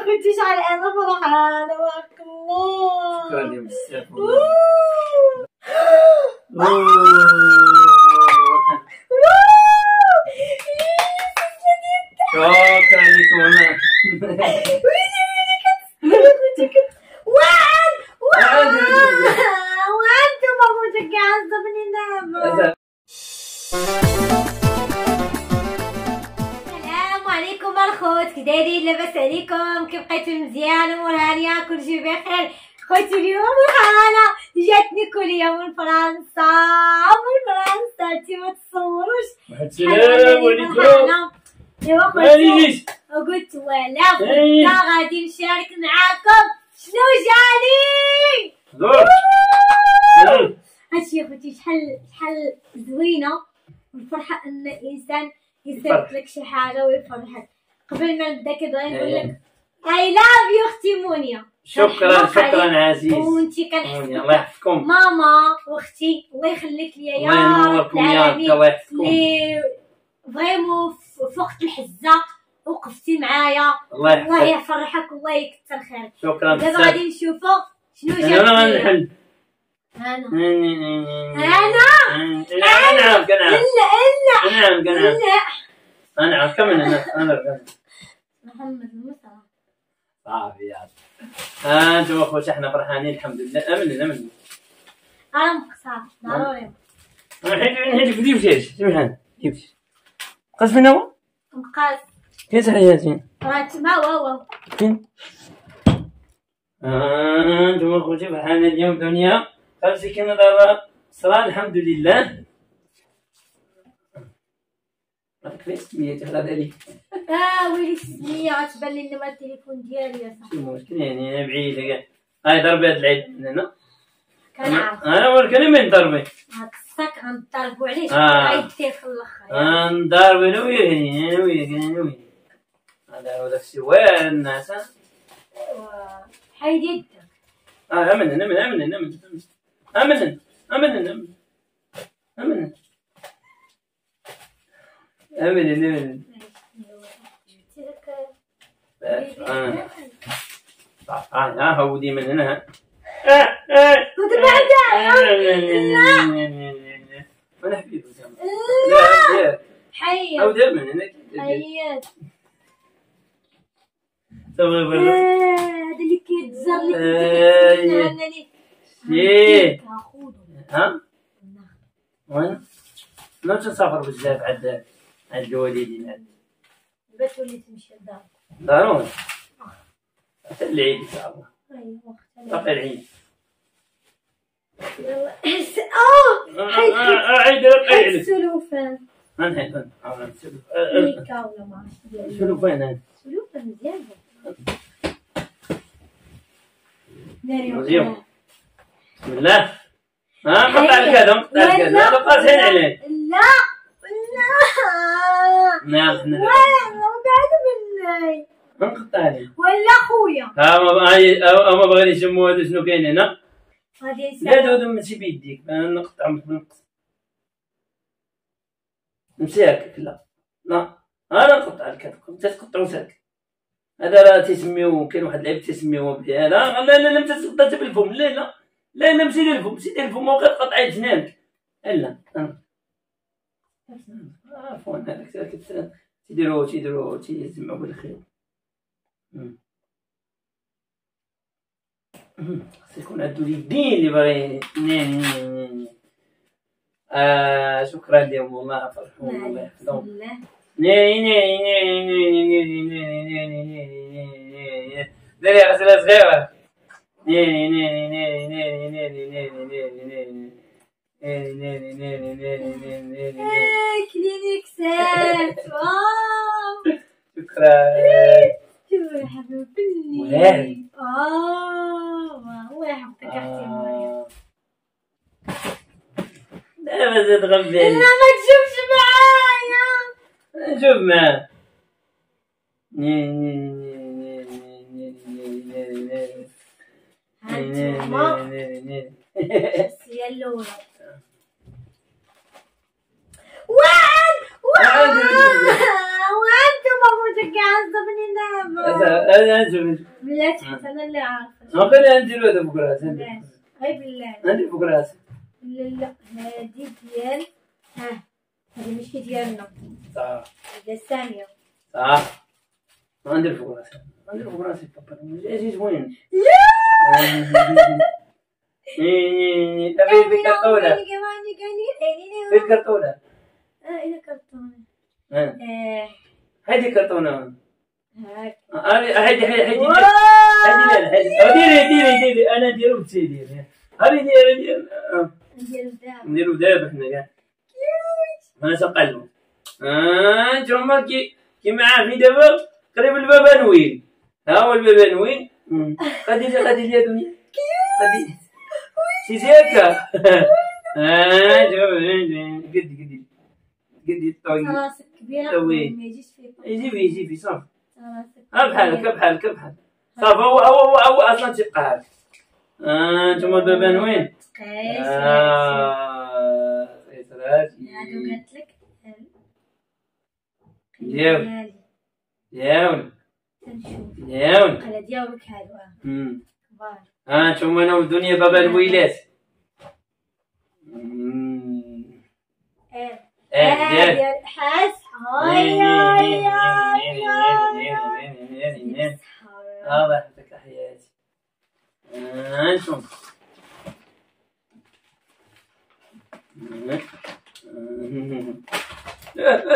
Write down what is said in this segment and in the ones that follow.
ما كنتيش على انا فرحانه معاكم. شكرا ليهم بزاف. شكرا ليكم. ويلي ويلي كت وعد وعد وعد مامتك عذبني نعمة. السلام عليكم الخوت، كي دايرين؟ لاباس عليكم؟ كي بقيتو مزيان امور هانيه كلشي بخير؟ خوتي اليوم الحالة جاتني كولية من فرنسا، من فرنسا انتي ما تصوروش. السلام عليكم. ايوا خوتي قلت ولا غدا غادي نشارك معاكم شنو جاني. هادشي يا خوتي شحال زوينه والفرحه ان الانسان يسبب لك شي حاجه ويفرحك. قبل ما نبدا كدغير نقول لك اي لاف يو اختي مونيا. شكرا شكرا عزيز. وانتي كنحبك الله يحفظكم ماما واختي. الله يخليك ليا يا رب العالمين. الله يحفظكم فريمون. فوقت الحزه وقفتي معايا. الله يفرحك والله يكثر خيرك. شكرا بزاف. دابا غادي نشوفوا شنو جا. انا غنحل انا كمل. انا محمد المصطفى صافي يا انتوا اخوتي. حنا فرحانين الحمد لله. امن انا مقصر ضروري نحيد في ديفشيش سمحان كيفاش قاس فينا هو؟ مقاس كيفاش حياتي؟ راه تما هو فين؟ انتم اخوتي فرحانة اليوم دنيا خالتي كنا دابا صرا الحمد لله. عرفت كيفاش السمية تحلى عليك؟ ويلي السمية غتبان لي ما التليفون ديالي يا صاحبي. مشكل يعني انا بعيدة كاع. هاي ضربي هاد العيد من هنا. كنعرف انا ولكن من ضربي هاك غنضربو عليك غيدير في الاخر. غنضرب انا وياك انا وياك انا وياك. هذا هو داكشي واعر الناس. ايوا حيد يدك. امن جبتي لك ها هو دي من هنا. لا انا حبيت زعما لا حيا او دابا من هناك حيا تما بغا هذا اللي كيتزر لي انني ايه ناخذ ها وين لا تسافر بزاف عاد الوالدين عاد باش ولي تمشي للدار ضروري حتى العيد ان شاء الله. ايوا حتى العيد عيد عيد سلوفان. انا عاود سلوفان مزيان مزيان. بسم الله. قطع الكادم قطع الكادم. لا قاصحين عليه. لا لا لا بعد مني نقطع عليه ولا خويا. هما باغيين يسموا هذا شنو كاين هنا؟ لا دودو ماشي بيديك نقطع نقص نمشي هكاك. لا لا انا نقطع الكتف انت تقطعو ساك. هذا راه تيسميوه كاين واحد اللعيب تيسميوه بهذا. لا لا لا تقطعت بالفم. لا لا لا لا مشي للفم مشي للفم وغير قطعي جنانك. لا عفوا هذاك تاع تيديرو تيجمعو بالخير. سيكون هادو اليدين اللي باغي. شكرا لهم والله فرحونا الله يحفظهم. داري غسله صغيره. كلينيك سات. شكرا شوفوا يا حبيبي. الله يحفظك اختي مريم. لا مازال تغبي عليا. لا ما تشوفش معايا. شوف معاه. هانتوما الشخصية الأولى. وعد وعد وانتوما هادي كرتونة هادي ديري انا نديرو بسيدي هادي نديرو دابا حنا كاع انا تنقلبو انتوما كي معاه في دابا قريب البابا نويل ها هو البابا نويل غادي ليا دنيا غادي سيزيكا قدي راسك كبيرة ما يجيش فيه يجي صافي بحالك صافي هو اصلا تيبقى هكا انتم البابان وين؟ قالت لك دياولك على دياولك هادو انتم انا والدنيا بابا الويلات يا حاس هاي هاي راحتك حياتي انتم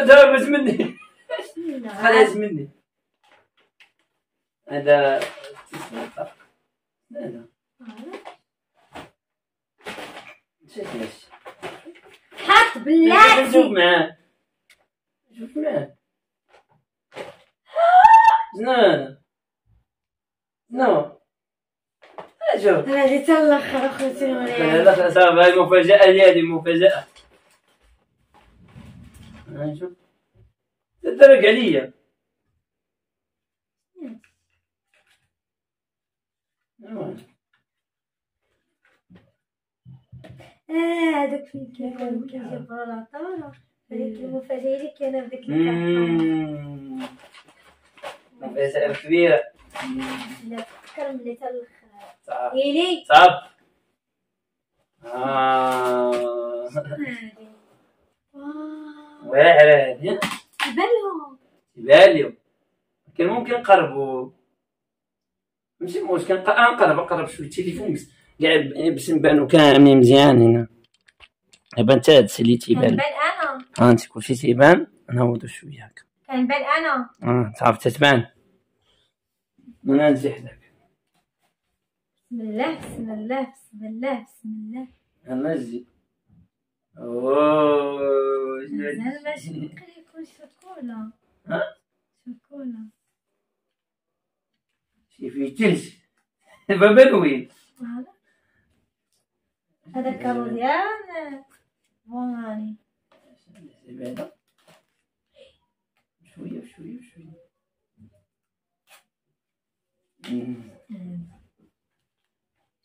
دابا مني خلاص مني هذا لا شكلك بلاتي شوف معاه لا لا شوف انا جيت الاخر اخوتي لا صافي هاي المفاجأة ديالي مفاجأة شوف تدرك عليا هذاك فين كيقولوا كيجيب بلاطه هذيك المفاجاه اللي كاينه في ديك الكعكه مفاجاه كبيره لا فكر ملي حتى الاخر ايلي صاب واعره هادي يبان لهم كان ممكن نقربوا ماشي مشكل نقرب شويه التليفون كاع باش نبانو كاملين مزيان هنا دابا انت هادشي اللي تيبان كنبان انا انت كلشي تيبان نهودو شويه هكا كنبان انا تعرف تتبان انا نجي حداك بسم الله انا نجي اوه مزيان باش نقرا يكون شوكولا شوكولا شي في تلج بابا وين هذا كاروديان بوناني شويه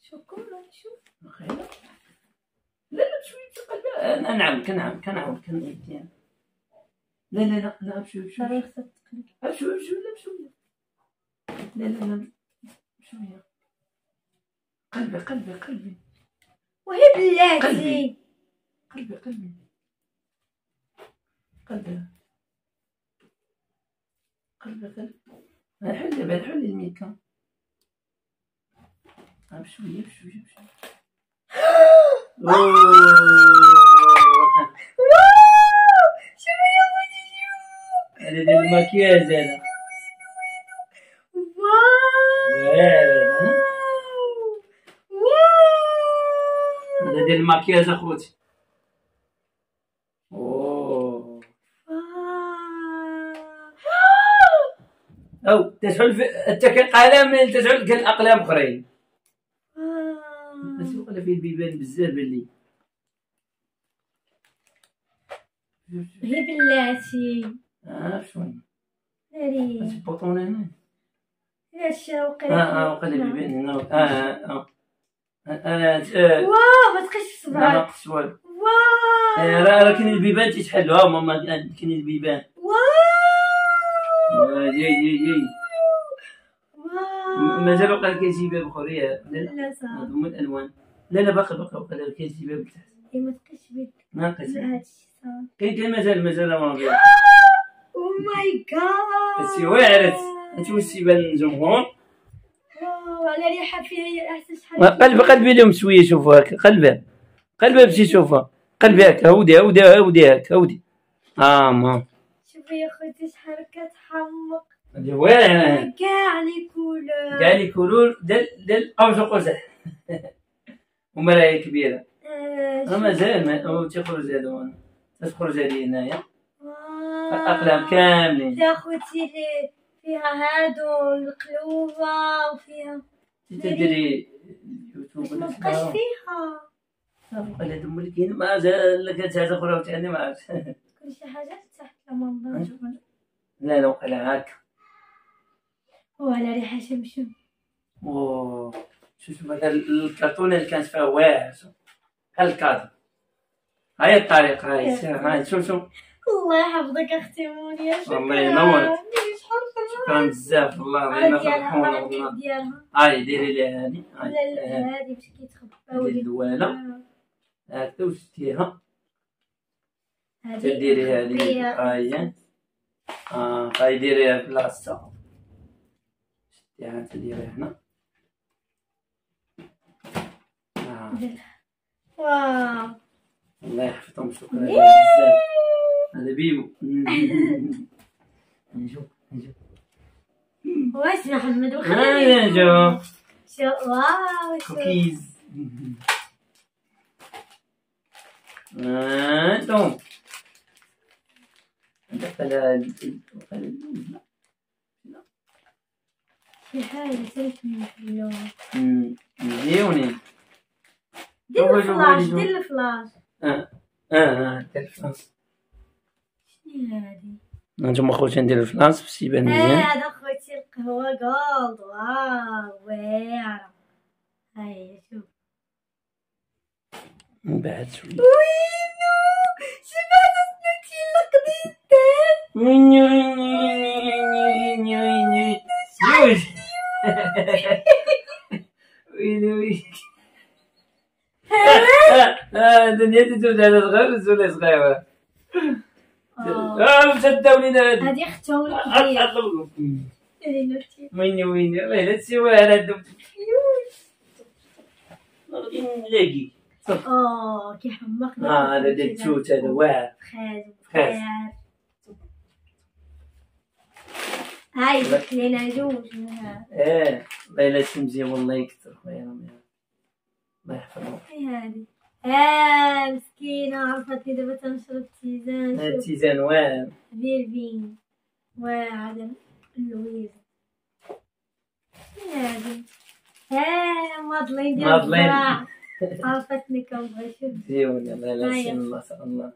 شوكولا شوف لا شويه انا كنعاود لا شويه قلبي وهي بلاتي قلبي بنحل الميكا بشويه شويه المكياج هذا واو هذا ديال الماكياج اخوتي اوه او تشعل انت كنقلم تشعل كاين اقلام اخرين السوق اللي فيه البيبان بزاف بلي هي بلاتي شويه ناري هاد البوطون هنا يا شوقي وقال البيبان هنا واو ما تبقيش في صبعك ما نقصش والو واو راه كاين البيبان تيتحلوا ها هما كاين البيبان واو مازال وقع كاين شي باب اخر ياك؟ لا صافي هما الالوان. لا لا باقي باقي كاين شي باب تحت. اي ما تبقاش بيد. ناقص. هادشي صافي. كاين مازال واضح. او ماي جاد. هادشي واعرت. هتوسي بان الجمهور. واو على ريحه فيها احسن شحال. قلبي لهم شويه شوفوا هكا قلبها باش يشوفها. قلبي هكا هودي هكا هودي. ماما. شوفي يا خوتي شحال كتحمق. هادي واعره. كاع لي كولور. كاع لي كولور ديال اوج قزح. ومرايه كبيره. راه مازال تيخرج هادو انا. تخرج هادي هنايا. الاقلام كاملين. يا خوتي لي فيها هادو القلوبه وفيها. تديري اليوتيوب. مابقاش فيها. ولا دمك كاين مازال لك حاجه اخرى عاوتاني ما عرفتش كلشي حاجه تحت ماما نشوف لا وقيلا هكا وعلى ريحه شمشم او شوف هذا الكرتونه اللي كانت فيها واعر بحال الكادر هاي الطريقه هاي شوف الله يحفظك اختي منيا الله ينورك شكرا بزاف والله الله ينفعكم ديالها هاي ديري ليها هذه هذه باش كيتخبى ولي الدواله هاكا وشتيها تديري هادي هاهي هاي ديريها بلاصتها شتيها تديريها هنا واو الله يحفظهم شكرا بزاف هذا بيبو نشوف واش محمد وخلينا نشوف واو كوكيز هانتوم لا شي حاجة سالتني في مزيونين دير الفلاش دير الفلاش شنو هادي هانتوما خوتي ندير الفلاش باش يبان مزيان هادا خوتي القهوة كولد واو واعرة هاهي شوف من بعد شوية وينو شبعت سنوتي لقديتان وينو وينو وينو وينو زوج وينو وينو الدنيا تتوجع على صغار ولا صغيرة مسدة ولينا هادي اختها ولا وينو وينو ويلا تسي واعرة دوك نلاقي كيحمقنا هذا ديال التوت هذا واعر فخاز هاي لينا جوج الله يلا تمزي والله يكثر خويا رميم الله يحفظك هادي مسكينه عرفتني دابا تنشرب التيزان التيزان واعر فيرفين واعر اللويز هادي ماضلين ديال الزراعة عرفتني كنبغي شوف زيون الله لا شي الله سبحان الله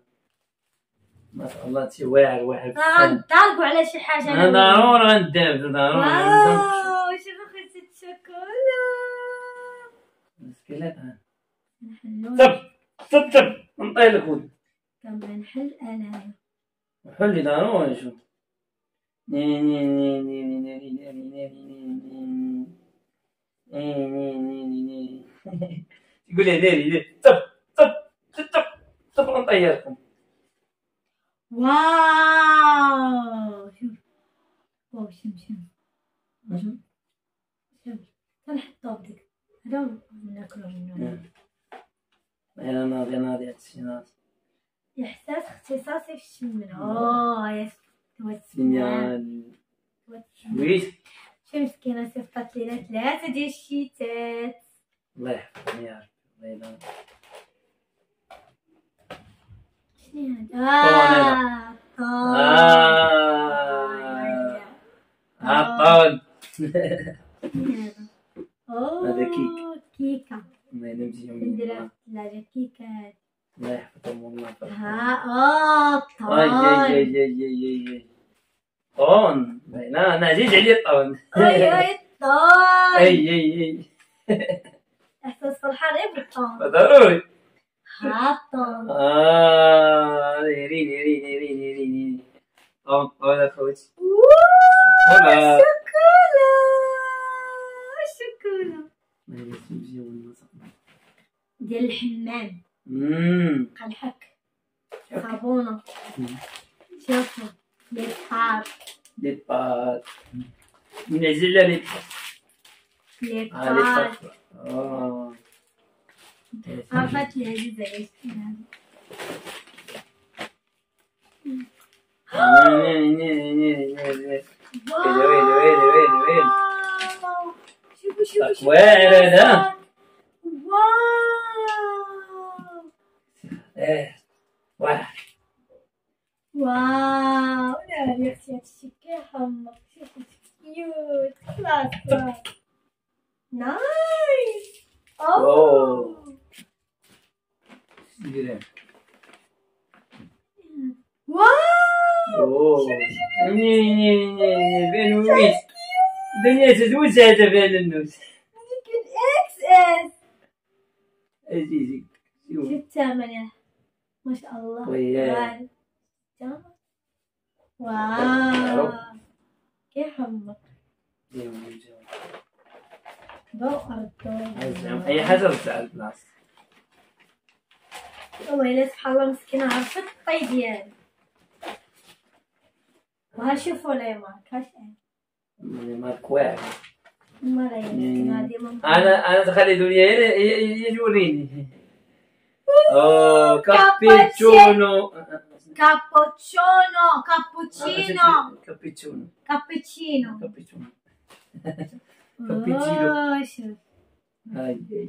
ما شاء الله تي واعر واحد غنطالبوا على شي حاجه انا ضروري غنداب ضروري واو شوف اختي الشوكولا مسكينات طب نطيل الكود كنبغي نحل انا نحل ضروري نشوف ني ني ني ني ني ني ني ني ني ني يقول لي ديري طب غنطيركم واو شوف واو شم كنحطو بديك هذا ناكلو منو انا ناضي هادشي ناضي احساس اختصاصي في الشمن يا سيدي ويت شي مسكينه صيفطات لينا 3 ديال الشتات الله يحفظني يا رب ليلى شنو هذا طول هذا كيكه ما نمشي نديرها لا كيكه هذه الله يحفظهم والله طول طون انا عزيز عليا الطون اي احساس فرحان غير بالطون ضروري ها الطون ريني لا خويتي. واه الشوكولا ديال الحمام. قلحك صابونه شوفوا لي بار ينزل لي بار عرفت لي هذه وين واو واو لا يا اختي هادشي كيحمق شوفي كيوت خلاص نايس اوه ديرها واو ني ني ني بين ويت دنيا تزوج هذا بين النوس ممكن اكس اس ازيزي جبت ثمنها ما شاء الله وياه واو كيحمق ضوء أرض أي حاجة تزعل بلاصتها ويلي سبحان الله مسكينة عرفت الطي ديالها وها شوفوا لي مارك هاش لي مارك واعر مرة مسكينة ديما أنا تخليتو ليا يجوريني Oh, cappuccino. Cappuccino, cappuccino. Cappuccino. Cappuccino. Cappuccino. Cappuccino. Ai ai ai.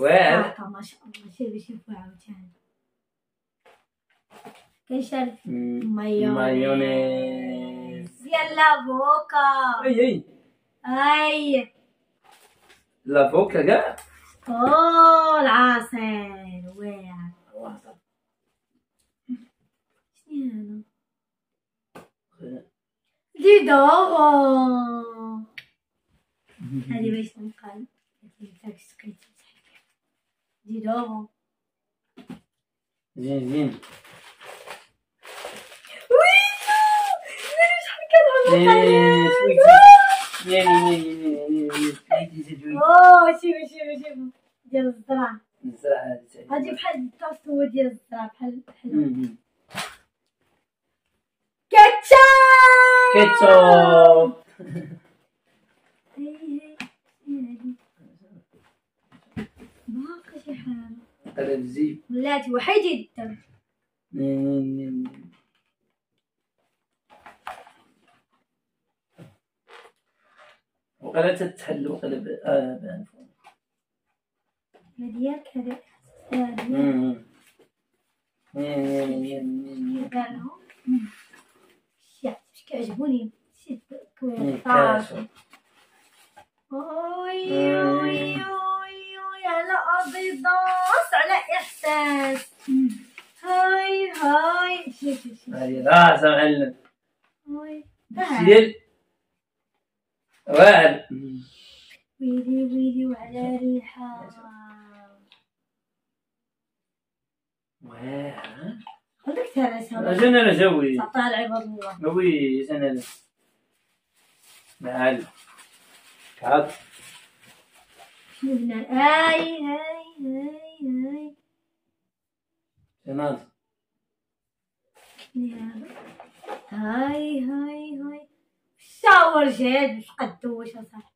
واه ما شاء الله شوفي شوفي عاوتاني. كيشرب مايونيز. يلا بوكا. اي اي. اي. لا بوكا كاع. اوه العسل واعر واعر شنو هذا دي دوغو هادي باش نقال كيفاش سكيتي دي دوغو زين زين وي شحال كنعمل ديال الزرع هادي بحال الطاسو ديال الزرع بحال كاتشاب كاتشاب هي هادي باقا شي حاجه قلب الزيب ولاتي وحيد الدم وقلا تتحل وقلب هديك هديك كيعجبوني شي كويطار اوي اوي اوي على ابيضاس على احساس هاي هاي شي شي شي هاي راس معلم وي ديال واعر ويلي ويلي وعلى ريحه واه قلت انا انا جوي طالع عباد الله وي انا معال كعب شنو هنا اي اي اي اي تمام هاي هاي هاي شاور جاد مش قدوش اصاحبي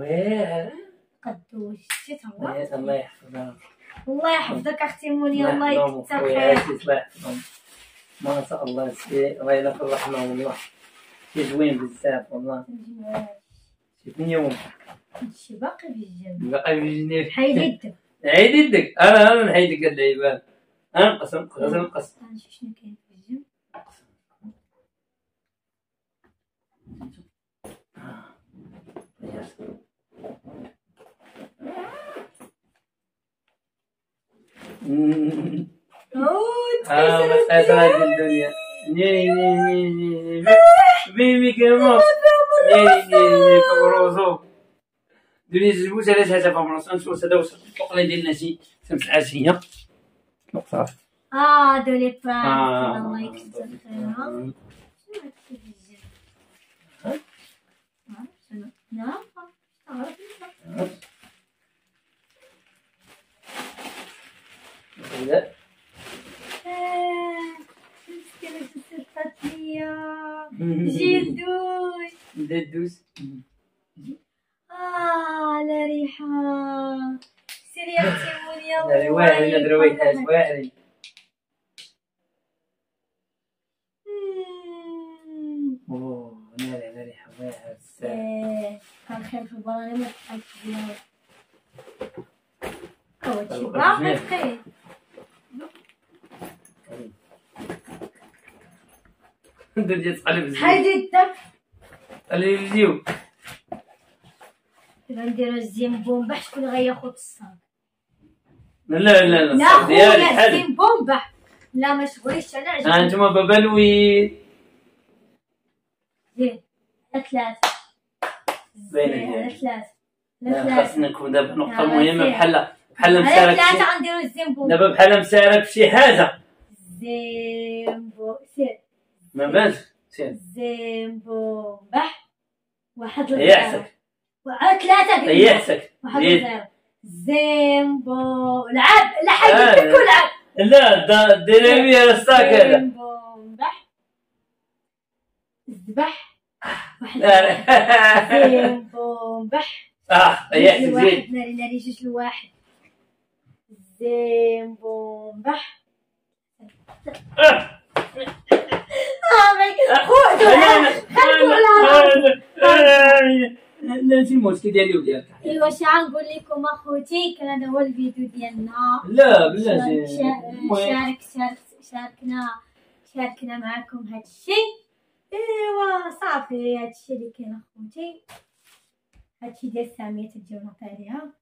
واه قدوش شتي تهوى الله يحفظها الله يحفظك اختي منيا الله يكتر خيرك الله يحفظهم ما شاء الله سي الله يلا فرحنا والله شي زوين بزاف والله شي اليوم هادشي باقي في الجنب باقي في الجنب حيد يدك عيد يدك انا نحيد لك اللعيبات انا نقسم نشوف شنو كاين في الجنب مساعدة الدنيا ني ني ني ني بيبي كيموت ني ني ني كبروزو دوزني زوج ثلاث هدف مرات نسوا هذا وصل القلي ديال الناسي شمس العشيه صافي. دولي با الله يكثر خيرها. نعم لا جلدوز جلدوز على ريحة سيرياتي موليا واعري ندروي حاج واعري على ريحة واعري كان خير في البراني ما تحبش بيها كوتشي باقي درجة تقلب الزيت هايدي الدب قلبي الزيو غنديرو الزيمبومبا شكون غياخد الصاك لا لا لا الصاك ديالي حالي الزيمبومبا لا ما شغليش انا عجبني هانتوما بابا لويد زين ثلاثة باينين على ثلاثة على ثلاثة خاصنا نكون دابا نقطة مهمة بحال مسارك ثلاثة غنديرو الزيمبومبا دابا بحال مسارك بشي حاجة زيمبو سير ما باش سير زيمبومبا واحد ريحتك وعاد ثلاثة ريحتك واحد زيرو زيمبو لعب لا حاجة فيك ولعب لا ديري لي الصاك هذا زيمبومبا الذبح واحد زيمبومبا ريحتك زيد ناري جوج لواحد زيمبومبا مايكس خوتو خلينا لا انت المشكل ديالي وديالك ايوا شنو غنقول لكم اخوتي كان هذا هو الفيديو ديالنا لا بلاتي شاركنا معكم هذا الشيء ايوا صافي هذا الشيء اللي كاين اخوتي هذا الشيء ديال ساميه تجيو نعطيها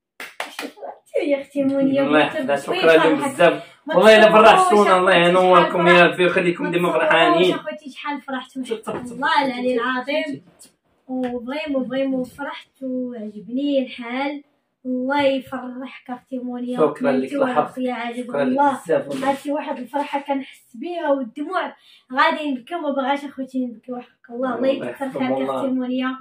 يا اختي منيا والله شكرا لك بزاف والله الا فرحتونا الله ينوركم يا ربي ويخليكم ديما فرحانين اخوتي شحال فرحتوا والله العلي العظيم وبغيمو فرحت وعجبني الحال الله يفرحك اختي مونيا شكرا لك يا عاجب الله هادشي واحد الفرحه كنحس بها والدموع غادي نبكي ما باغاش اخوتي نبكي وحق الله يكثر خيرك اختي مونيا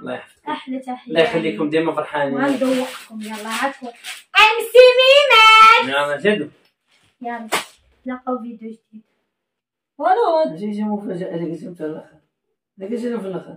احلى تحيه الله يخليكم ديما فرحانين وغندوقكم يلا عافاك ام سيميمات نعم جدو يلا نلقاو فيديو جديد ولود جي مفاجاه اللي قلتو حتى الاخر اللي قلتو في الاخر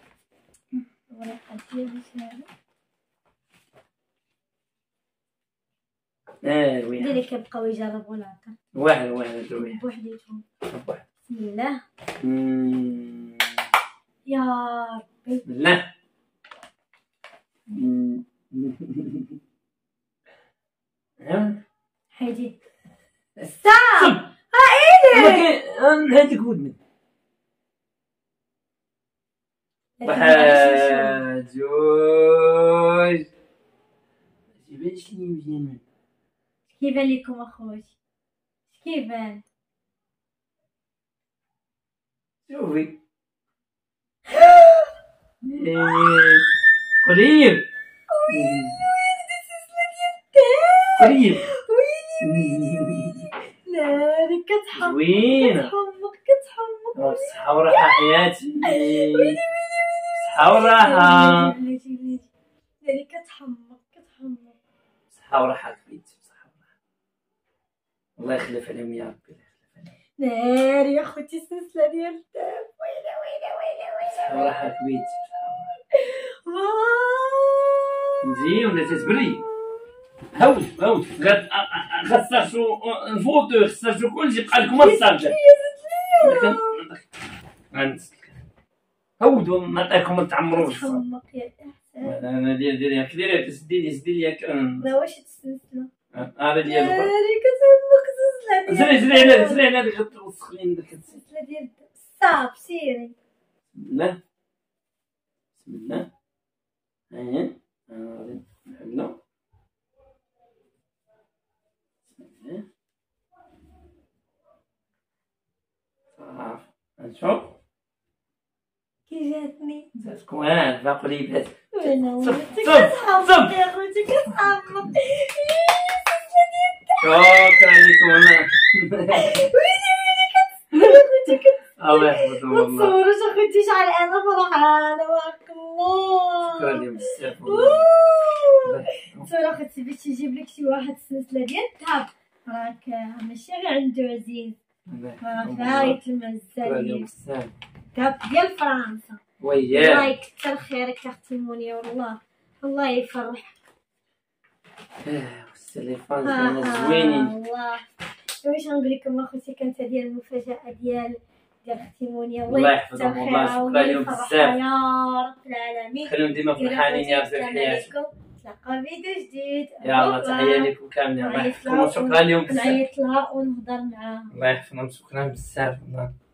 ولا قديم شنو وين ديري كيبقاو يجربوا العطر واحد دوي بوحديتهم بوحد بسم الله يا ربي بسم الله هادي الصاب ايلي هاديك ودني واحد جوج مايبانش لي مزيان كيبان ليكم اخوتي كيبان شوفي قريب ويلي ويلي ديال التاع قريب ويلي لا ديك كتحمق كتحمق بالصحة وراحة حياتي ويلي صحة وراحة يعني كتحمق صحة وراحة بيتي صحة وراحة الله يخلف عليهم يا ربي ناري يا خوتي السلسلة ديال الداب ويلي ويلي صحة وراحة بيتي نجي ولا تتبري هاول خصاشو نفوتو خصاشو كلشي يبقى لكم الصاج غنسلك هاودو نعطيكم تعمروش انا ديال كديريه تسدي لي لا واش تسنسلو هذا ديال البر كتهبط زري زري على هذيك غتوسخ لي ديك السلسله ديال الصاب سيري لا بسم الله ها غادي نحلو صافي نشوف كي جاتني تكون باقي لي بلاتي صب صب شكرا لكم والله الله يحفظكم والله متصورش اخوتي شحال انا فرحانه وحق الله شكرا لهم بزاف والله تصور اخوتي باش يجيب لك شي واحد السلسله ديال الذهب راك ماشي غير عنده عزيز راك غايت المزالين الذهب ديال فرنسا وياه الله يكثر خيرك اختي منيا والله الله يفرحك التليفون ديالنا زوينين والله واش نقول لكم اخوتي كانت هذه المفاجاه ديال اختي منيا الله يحفظهم والله شكرا لهم بزاف يا رب العالمين خليهم ديما فرحانين يا رب حياتكم نتلاقاو فيديو جديد يلا تحيه لكم كاملين الله يحفظكم وشكرا لهم بزاف نعيط لها ونهضر معاهم الله يحفظهم شكرا بزاف والله